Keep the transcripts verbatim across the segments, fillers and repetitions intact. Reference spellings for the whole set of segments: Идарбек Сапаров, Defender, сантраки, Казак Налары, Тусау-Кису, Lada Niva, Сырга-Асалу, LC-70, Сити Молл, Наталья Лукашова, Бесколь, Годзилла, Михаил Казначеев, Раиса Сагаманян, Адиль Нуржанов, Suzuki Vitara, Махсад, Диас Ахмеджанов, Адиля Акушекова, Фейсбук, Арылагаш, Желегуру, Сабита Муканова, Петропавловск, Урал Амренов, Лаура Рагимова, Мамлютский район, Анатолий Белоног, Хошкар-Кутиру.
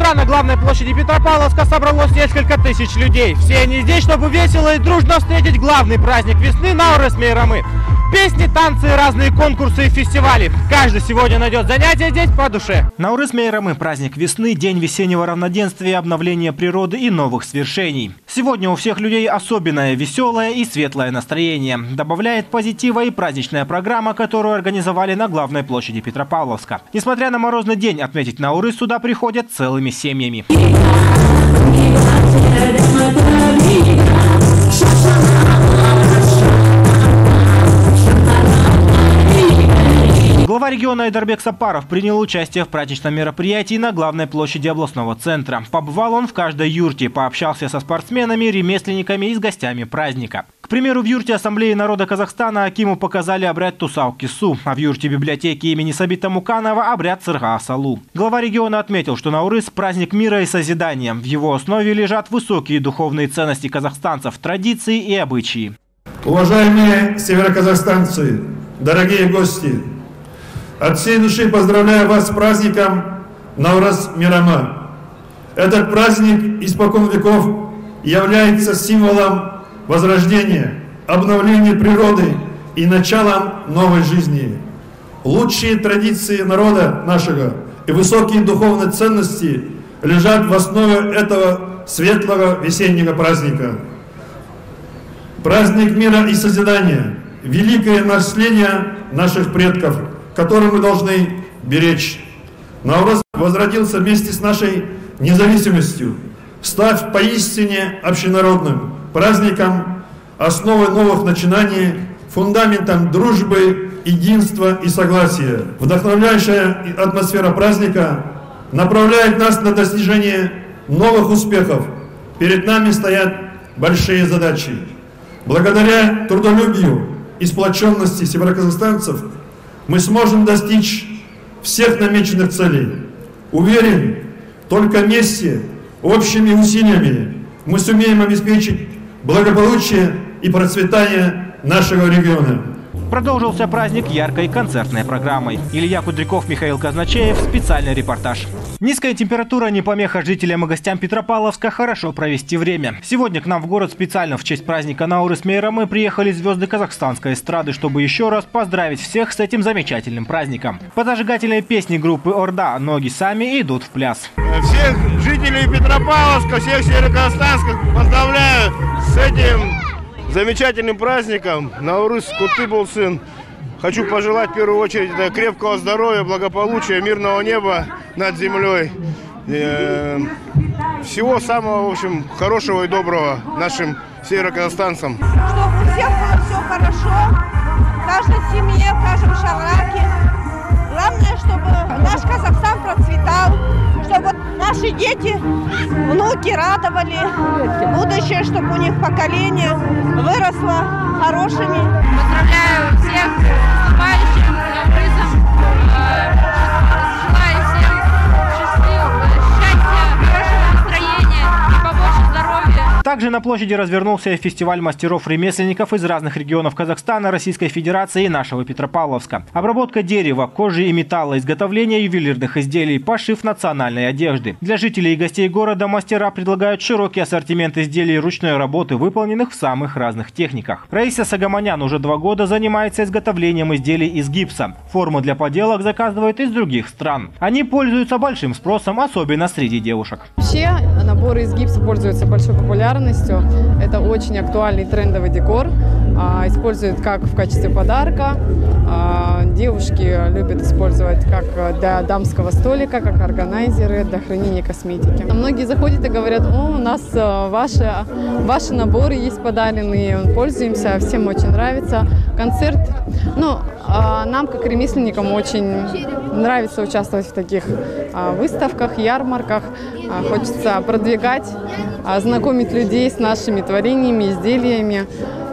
утра на главной площади Петропавловска собралось несколько тысяч людей. Все они здесь, чтобы весело и дружно встретить главный праздник весны Наурыз Мейрамы. Песни, танцы, разные конкурсы и фестивали. Каждый сегодня найдет занятие здесь по душе. Наурыз Мейрамы – праздник весны, день весеннего равноденствия, обновления природы и новых свершений. Сегодня у всех людей особенное, веселое и светлое настроение. Добавляет позитива и праздничная программа, которую организовали на главной площади Петропавловска. Несмотря на морозный день, отметить Наурыз сюда приходят целыми семьями. Глава региона Идарбек Сапаров принял участие в праздничном мероприятии на главной площади областного центра. Побывал он в каждой юрте, пообщался со спортсменами, ремесленниками и с гостями праздника. К примеру, в юрте Ассамблеи народа Казахстана акиму показали обряд Тусау-Кису, а в юрте библиотеки имени Сабита Муканова обряд Сырга-Асалу. Глава региона отметил, что Наурыз – праздник мира и созидания. В его основе лежат высокие духовные ценности казахстанцев, традиции и обычаи. Уважаемые североказахстанцы, дорогие гости! От всей души поздравляю вас с праздником Наурыз Мейрамы. Этот праздник испокон веков является символом возрождения, обновления природы и началом новой жизни. Лучшие традиции народа нашего и высокие духовные ценности лежат в основе этого светлого весеннего праздника. Праздник мира и созидания – великое наследие наших предков, который мы должны беречь. Наурыз возродился вместе с нашей независимостью, став поистине общенародным праздником, основой новых начинаний, фундаментом дружбы, единства и согласия. Вдохновляющая атмосфера праздника направляет нас на достижение новых успехов. Перед нами стоят большие задачи. Благодаря трудолюбию и сплоченности североказахстанцев мы сможем достичь всех намеченных целей. Уверен, только вместе, общими усилиями мы сумеем обеспечить благополучие и процветание нашего региона. Продолжился праздник яркой концертной программой. Илья Кудряков, Михаил Казначеев. Специальный репортаж. Низкая температура не помеха жителям и гостям Петропавловска хорошо провести время. Сегодня к нам в город специально в честь праздника Наурыз Мейрамы приехали звезды казахстанской эстрады, чтобы еще раз поздравить всех с этим замечательным праздником. Под зажигательные песни группы «Орда» ноги сами идут в пляс. Всех жителей Петропавловска, всех североказахстанцев поздравляю с этим замечательным праздником, Наурыз Кутыбулсын. Хочу пожелать в первую очередь крепкого здоровья, благополучия, мирного неба над землей. Всего самого, в общем, хорошего и доброго нашим североказахстанцам. Чтобы у всех было все хорошо, в каждой семье, в каждом шараке. Главное, чтобы наш Казахстан процветал, чтобы наши дети, внуки радовали, будущее, чтобы у них поколение выросло хорошими. Поздравляю всех с наступающим Наурызом. Желаю всем счастья, хорошего настроения и побольше здоровья. Также на площади развернулся фестиваль мастеров-ремесленников из разных регионов Казахстана, Российской Федерации и нашего Петропавловска. Обработка дерева, кожи и металла, изготовление ювелирных изделий, пошив национальной одежды. Для жителей и гостей города мастера предлагают широкий ассортимент изделий ручной работы, выполненных в самых разных техниках. Раиса Сагаманян уже два года занимается изготовлением изделий из гипса. Форму для поделок заказывают из других стран. Они пользуются большим спросом, особенно среди девушек. Вообще наборы из гипса пользуются большой популярностью. Это очень актуальный трендовый декор, используют как в качестве подарка, девушки любят использовать как для дамского столика, как органайзеры, для хранения косметики. Многие заходят и говорят: о, у нас ваши, ваши наборы есть подаренные, пользуемся, всем очень нравится. Концерт, ну, нам как ремесленникам очень нравится участвовать в таких выставках, ярмарках, хочется продвигать, знакомить людей. людей с нашими творениями, изделиями.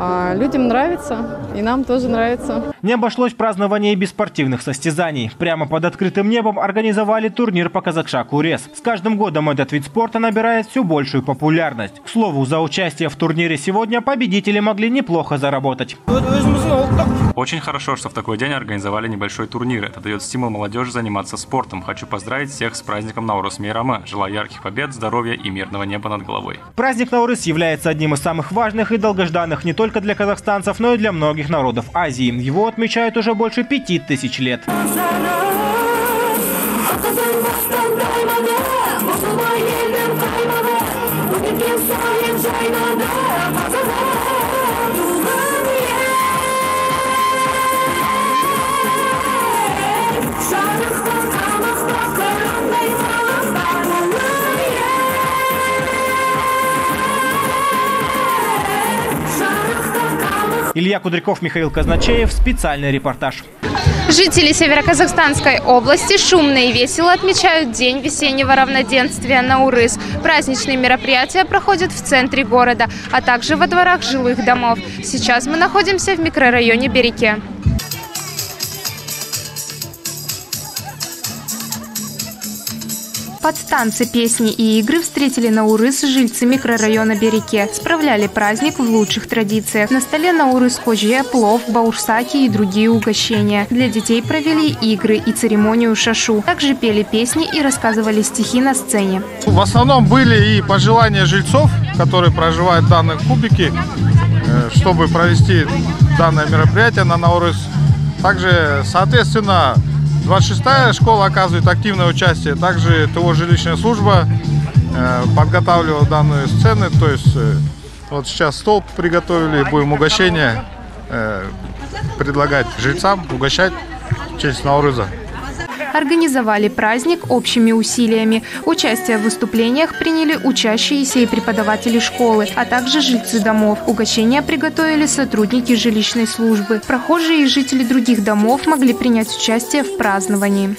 А, людям нравится, и нам тоже нравится. Не обошлось празднование и без спортивных состязаний. Прямо под открытым небом организовали турнир по Казакша Курес. С каждым годом этот вид спорта набирает все большую популярность. К слову, за участие в турнире сегодня победители могли неплохо заработать. Очень хорошо, что в такой день организовали небольшой турнир. Это дает стимул молодежи заниматься спортом. Хочу поздравить всех с праздником Наурыз Мейрамы. Желаю ярких побед, здоровья и мирного неба над головой. Праздник Наурыз является одним из самых важных и долгожданных не только для казахстанцев, но и для многих народов Азии. Его отмечают уже больше пяти тысяч лет. Илья Кудряков, Михаил Казначеев. Специальный репортаж. Жители Североказахстанской области шумно и весело отмечают День весеннего равноденствия Наурыз. Праздничные мероприятия проходят в центре города, а также во дворах жилых домов. Сейчас мы находимся в микрорайоне Береке. Под танцы, песни и игры встретили Наурыз жильцы микрорайона Береке. Справляли праздник в лучших традициях. На столе Наурыз кожье, плов, баурсаки и другие угощения. Для детей провели игры и церемонию шашу. Также пели песни и рассказывали стихи на сцене. В основном были и пожелания жильцов, которые проживают в данном кубике, чтобы провести данное мероприятие на Наурыз. Также, соответственно, двадцать шестая школа оказывает активное участие, также ТО жилищная служба подготавливала данные сцены, то есть вот сейчас стол приготовили, будем угощение предлагать жильцам, угощать в честь Наурыза. Организовали праздник общими усилиями. Участие в выступлениях приняли учащиеся и преподаватели школы, а также жильцы домов. Угощения приготовили сотрудники жилищной службы. Прохожие и жители других домов могли принять участие в праздновании.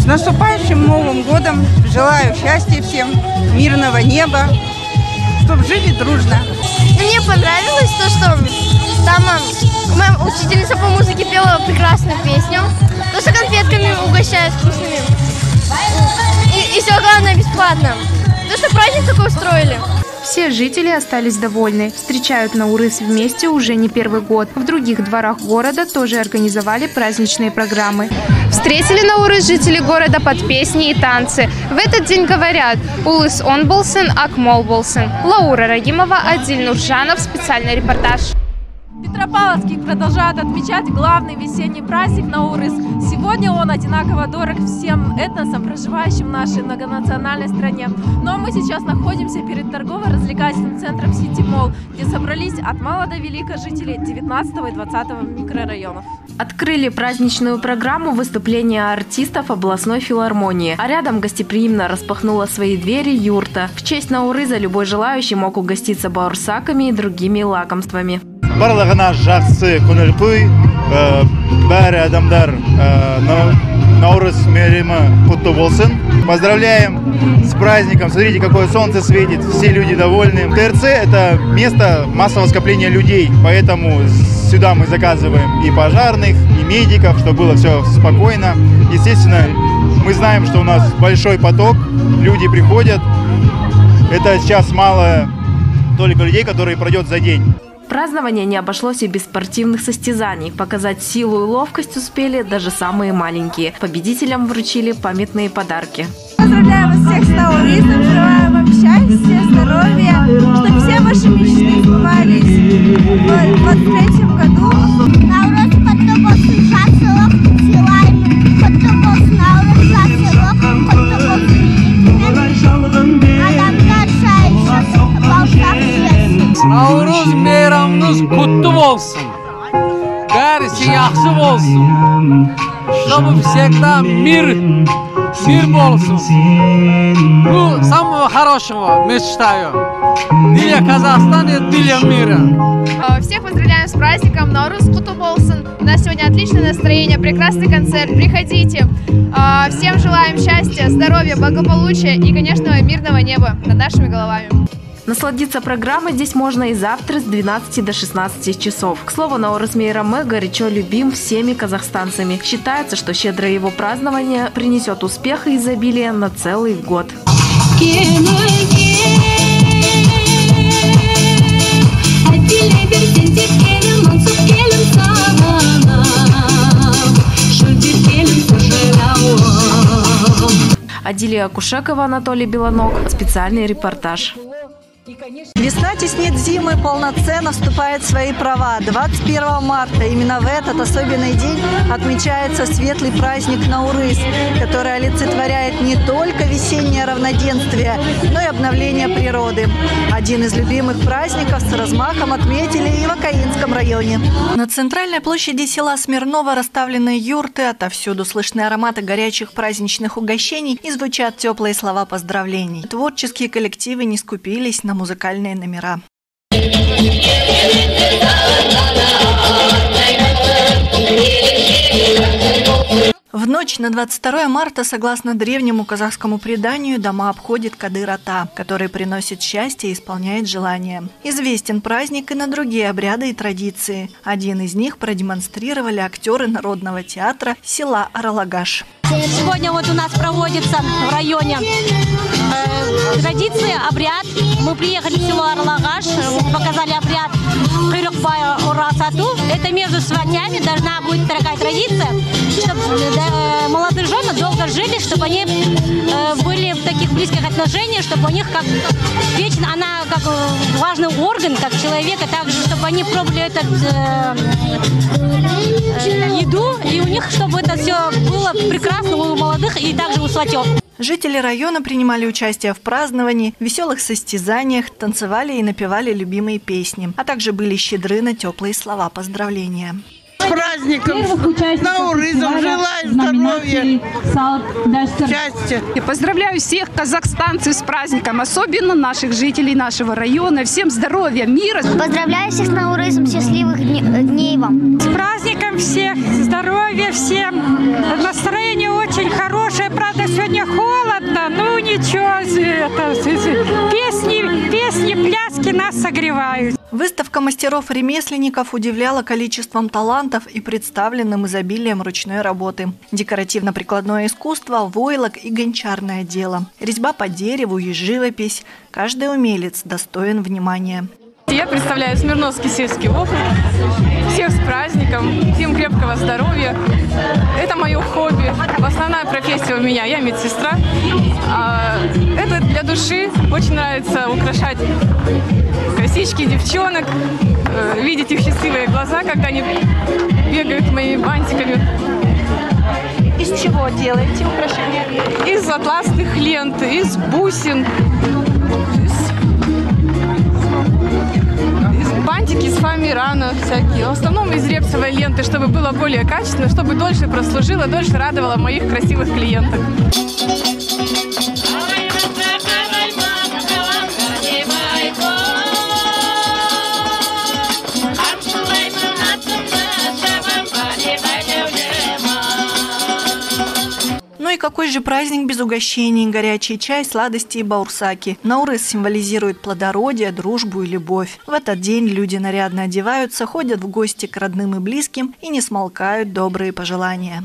С наступающим Новым годом! Желаю счастья всем, мирного неба, чтобы жили дружно. Мне понравилось то, что там моя учительница по музыке пела прекрасную песню. То, что конфетками угощают вкусными. И, и все главное бесплатно. То, что праздник такой устроили. Все жители остались довольны. Встречают Наурыз вместе уже не первый год. В других дворах города тоже организовали праздничные программы. Встретили Наурыз жители города под песни и танцы. В этот день говорят: улыс он болсын, акмол болсын. Лаура Рагимова, Адиль Нуржанов. Специальный репортаж. Петропавловские продолжают отмечать главный весенний праздник Наурыз. Сегодня он одинаково дорог всем этносам, проживающим в нашей многонациональной стране. Но мы сейчас находимся перед торгово-развлекательным центром «Сити Молл», где собрались от мала до велика жители девятнадцатого и двадцатого микрорайонов. Открыли праздничную программу выступления артистов областной филармонии. А рядом гостеприимно распахнула свои двери юрта. В честь Наурыза любой желающий мог угоститься баурсаками и другими лакомствами. Барлығына жақсы көңіл қой, бәрі адамдар Наурыз мейрамы құтты болсын. Поздравляем с праздником. Смотрите, какое солнце светит, все люди довольны. ТРЦ – это место массового скопления людей, поэтому сюда мы заказываем и пожарных, и медиков, чтобы было все спокойно. Естественно, мы знаем, что у нас большой поток, люди приходят. Это сейчас мало только людей, которые пройдет за день. Празднование не обошлось и без спортивных состязаний. Показать силу и ловкость успели даже самые маленькие. Победителям вручили памятные подарки. Поздравляю вас всех с Наурызом. Желаю вам счастья, здоровья, чтобы все ваши мечты сбывались в двадцать третьем году. Наурыз мейрамыңыз құтты болсын, бәрі жақсы болсын, чтобы всегда мир, мир болсын. Ну, самого хорошего мечтаю. Для Казахстана и для мира. Всех поздравляю с праздником Наурыз құтты болсын. У нас сегодня отличное настроение, прекрасный концерт. Приходите. Всем желаем счастья, здоровья, благополучия и, конечно, мирного неба над нашими головами. Насладиться программой здесь можно и завтра с двенадцати до шестнадцати часов. К слову, Наурыз мейрамы горячо любим всеми казахстанцами. Считается, что щедрое его празднование принесет успех и изобилие на целый год. Адиля Акушекова, Анатолий Белоног. Специальный репортаж. Весна теснит зимы, полноценно вступает в свои права. двадцать первого марта, именно в этот особенный день, отмечается светлый праздник Наурыз, который олицетворяет не только весеннее равноденствие, но и обновление природы. Один из любимых праздников с размахом отметили и в Аккалинском районе. На центральной площади села Смирнова расставлены юрты, отовсюду слышны ароматы горячих праздничных угощений и звучат теплые слова поздравлений. Творческие коллективы не скупились на музыкальные номера. В ночь на двадцать второе марта, согласно древнему казахскому преданию, дома обходит Кадыр-ата, который приносит счастье и исполняет желания. Известен праздник и на другие обряды и традиции. Один из них продемонстрировали актеры народного театра села Арылагаш. Сегодня вот у нас проводится в районе э, традиции, обряд. Мы приехали в село Арылагаш, показали обряд Урасату. Это между свадьбами должна быть такая традиция, чтобы э, молодые жены долго жили, чтобы они э, были в таких близких отношениях, чтобы у них как вечно она как важный орган, как человека, также чтобы они пробовали этот э, э, еду, и у них чтобы это все было прекрасно. У молодых и также у сватёв. Жители района принимали участие в праздновании, веселых состязаниях, танцевали и напевали любимые песни, а также были щедры на теплые слова поздравления. С праздником, с Наурызом, желаю здоровья, счастья. Я поздравляю всех казахстанцев с праздником, особенно наших жителей нашего района. Всем здоровья, мира. Поздравляю всех с Наурызом, счастливых дней вам. С праздником всех, здоровья всем. Настроение очень хорошее, правда, сегодня холодно, ну ничего, это, песни, песни, пляски нас согревают. Выставка мастеров-ремесленников удивляла количеством талантов и представленным изобилием ручной работы. Декоративно-прикладное искусство, войлок и гончарное дело. Резьба по дереву и живопись. Каждый умелец достоин внимания. Я представляю Смирновский сельский округ. Всех с праздником, всем крепкого здоровья. Это мое хобби. Основная профессия у меня, я медсестра. Это для души. Очень нравится украшать косички девчонок, видеть их счастливые глаза, когда они бегают моими бантиками. Из чего делаете украшения? Из атласных лент, из бусин. Бантики с фоамирана всякие, в основном из репсовой ленты, чтобы было более качественно, чтобы дольше прослужило, дольше радовало моих красивых клиентов. Какой же праздник без угощений, горячий чай, сладости и баурсаки. Наурыз символизирует плодородие, дружбу и любовь. В этот день люди нарядно одеваются, ходят в гости к родным и близким и не смолкают добрые пожелания.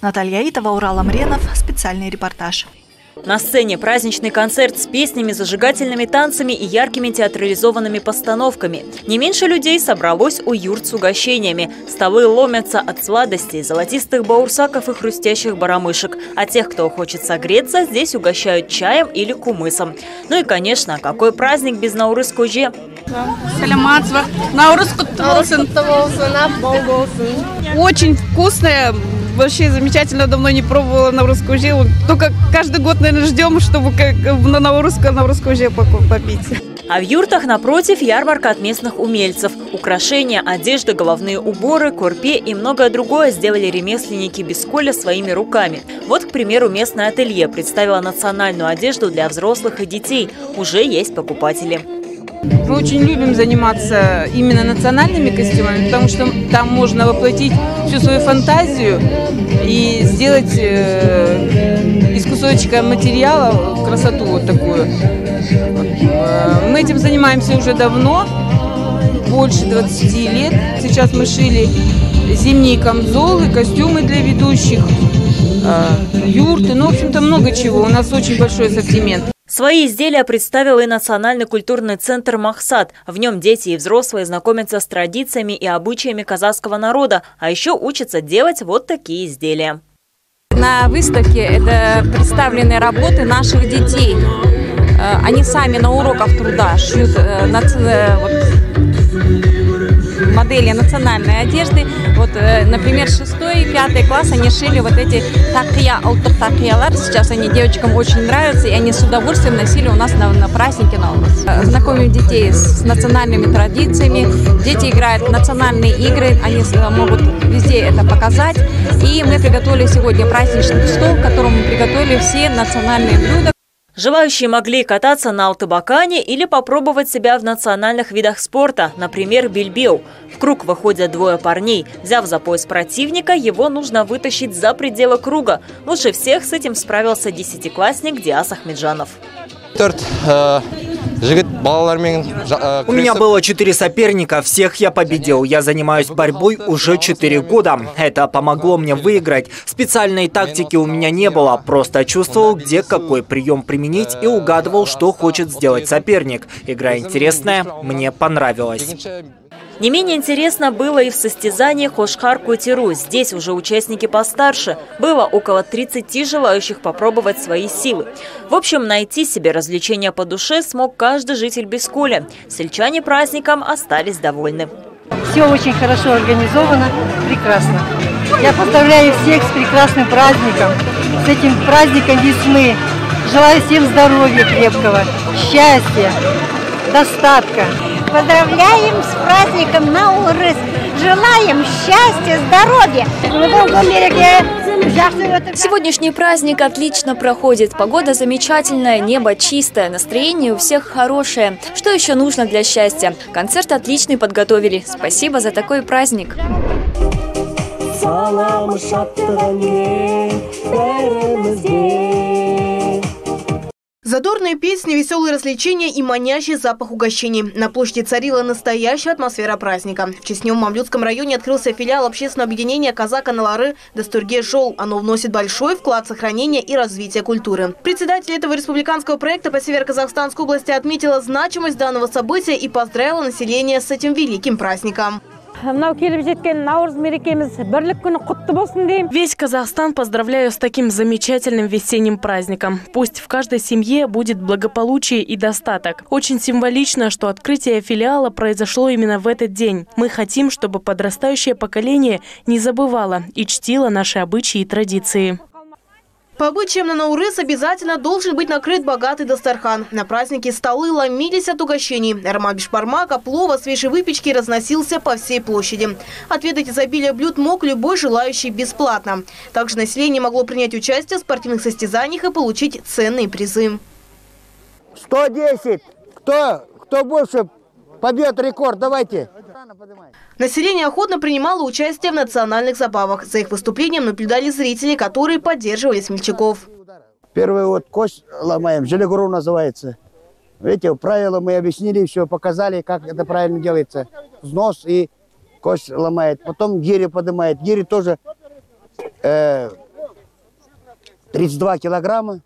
Наталья Итова, Урал Амренов. Специальный репортаж. На сцене праздничный концерт с песнями, зажигательными танцами и яркими театрализованными постановками. Не меньше людей собралось у юрт с угощениями. Столы ломятся от сладостей, золотистых баурсаков и хрустящих барамышек. А тех, кто хочет согреться, здесь угощают чаем или кумысом. Ну и, конечно, какой праздник без наурыз-көже? Очень вкусная. Вообще замечательно, давно не пробовала наурыз-көже. Только каждый год, наверное, ждем, чтобы на наурыз-көже попить. А в юртах напротив ярмарка от местных умельцев. Украшения, одежда, головные уборы, курпе и многое другое сделали ремесленники Бесколя своими руками. Вот, к примеру, местное ателье представило национальную одежду для взрослых и детей. Уже есть покупатели. Мы очень любим заниматься именно национальными костюмами, потому что там можно воплотить всю свою фантазию и сделать из кусочка материала красоту вот такую. Мы этим занимаемся уже давно, больше двадцати лет. Сейчас мы шили зимние камзолы, костюмы для ведущих, юрты, ну, в общем-то, много чего. У нас очень большой ассортимент. Свои изделия представил и национальный культурный центр «Махсад». В нем дети и взрослые знакомятся с традициями и обычаями казахского народа, а еще учатся делать вот такие изделия. На выставке это представлены работы наших детей. Они сами на уроках труда шьют модели национальной одежды. Вот, например, шестой и пятый класс они шили вот эти такия, алтыр такиялар. Сейчас они девочкам очень нравятся, и они с удовольствием носили у нас на, на празднике на улице. Знакомим детей с национальными традициями. Дети играют в национальные игры, они могут везде это показать. И мы приготовили сегодня праздничный стол, к которому мы приготовили все национальные блюда. Желающие могли кататься на алтыбакане или попробовать себя в национальных видах спорта, например, бильбеу. В круг выходят двое парней. Взяв за пояс противника, его нужно вытащить за пределы круга. Лучше всех с этим справился десятиклассник Диас Ахмеджанов. У меня было четыре соперника, всех я победил. Я занимаюсь борьбой уже четыре года. Это помогло мне выиграть. Специальной тактики у меня не было. Просто чувствовал, где какой прием применить, и угадывал, что хочет сделать соперник. Игра интересная, мне понравилась. Не менее интересно было и в состязании «Хошкар-Кутиру». Здесь уже участники постарше. Было около тридцати желающих попробовать свои силы. В общем, найти себе развлечения по душе смог каждый житель Бесколя. Сельчане праздником остались довольны. Все очень хорошо организовано, прекрасно. Я поздравляю всех с прекрасным праздником, с этим праздником весны. Желаю всем здоровья крепкого, счастья, достатка. Поздравляем с праздником Наурыз. Желаем счастья, здоровья. Сегодняшний праздник отлично проходит. Погода замечательная, небо чистое, настроение у всех хорошее. Что еще нужно для счастья? Концерт отличный подготовили. Спасибо за такой праздник. Задорные песни, веселые развлечения и манящий запах угощений. На площади царила настоящая атмосфера праздника. В Чесневом Мамлютском районе открылся филиал общественного объединения «Казак Налары» «Достурге-Жол». Оно вносит большой вклад в сохранение и развитие культуры. Председатель этого республиканского проекта по Североказахстанской области отметила значимость данного события и поздравила население с этим великим праздником. Весь Казахстан поздравляю с таким замечательным весенним праздником. Пусть в каждой семье будет благополучие и достаток. Очень символично, что открытие филиала произошло именно в этот день. Мы хотим, чтобы подрастающее поколение не забывало и чтило наши обычаи и традиции. По обычаям на Наурыз обязательно должен быть накрыт богатый дастархан. На празднике столы ломились от угощений. Аромат бешбармака, плова, свежей выпечки разносился по всей площади. Отведать изобилие блюд мог любой желающий бесплатно. Также население могло принять участие в спортивных состязаниях и получить ценные призы. сто десять. Кто, кто больше побьет рекорд, давайте. Население охотно принимало участие в национальных забавах. За их выступлением наблюдали зрители, которые поддерживали смельчаков. Первый вот кость ломаем, желегуру называется. Видите, правила мы объяснили, все показали, как это правильно делается. Взнос и кость ломает. Потом гири поднимает. Гири тоже э, тридцать два килограмма.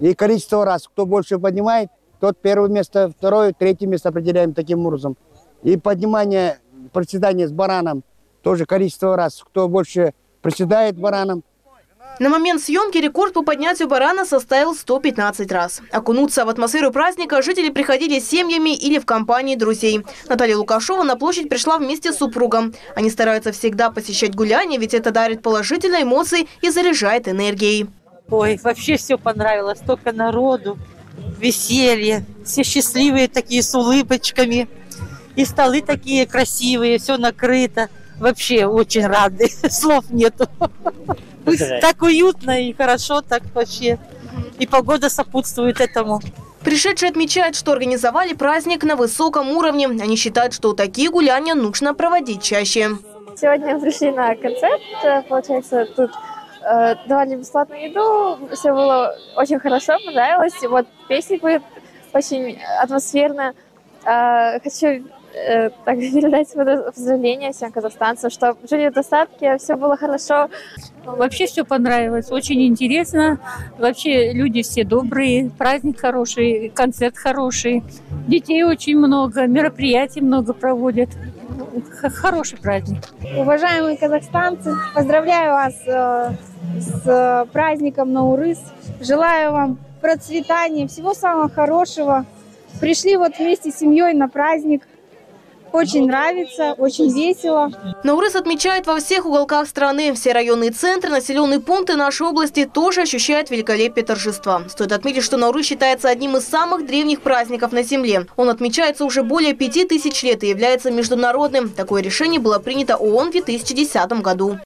И количество раз, кто больше поднимает, тот первое место, второе, третье место определяем таким образом. И поднимание, приседания с бараном, тоже количество раз, кто больше приседает бараном. На момент съемки рекорд по поднятию барана составил сто пятнадцать раз. Окунуться в атмосферу праздника жители приходили с семьями или в компании друзей. Наталья Лукашова на площадь пришла вместе с супругом. Они стараются всегда посещать гуляния, ведь это дарит положительные эмоции и заряжает энергией. Ой, вообще все понравилось, столько народу, веселье, все счастливые такие с улыбочками. И столы такие красивые, все накрыто. Вообще очень рады, слов нету. Так уютно и хорошо так вообще. И погода сопутствует этому. Пришедшие отмечают, что организовали праздник на высоком уровне. Они считают, что такие гуляния нужно проводить чаще. Сегодня пришли на концерт, получается, тут э, давали бесплатную еду. Все было очень хорошо, понравилось. Вот песни были очень атмосферно. Э, хочу так передать поздравления всем казахстанцам, чтобы жили в достатке, все было хорошо. Вообще все понравилось, очень интересно. Вообще люди все добрые, праздник хороший, концерт хороший. Детей очень много, мероприятий много проводят. Хороший праздник. Уважаемые казахстанцы, поздравляю вас э, с праздником Наурыз. Желаю вам процветания, всего самого хорошего. Пришли вот вместе с семьей на праздник. Очень нравится, очень весело. Наурыз отмечают во всех уголках страны. Все районные центры, населенные пункты нашей области тоже ощущают великолепие торжества. Стоит отметить, что Наурыз считается одним из самых древних праздников на земле. Он отмечается уже более пяти тысяч лет и является международным. Такое решение было принято ООН в две тысячи десятом году.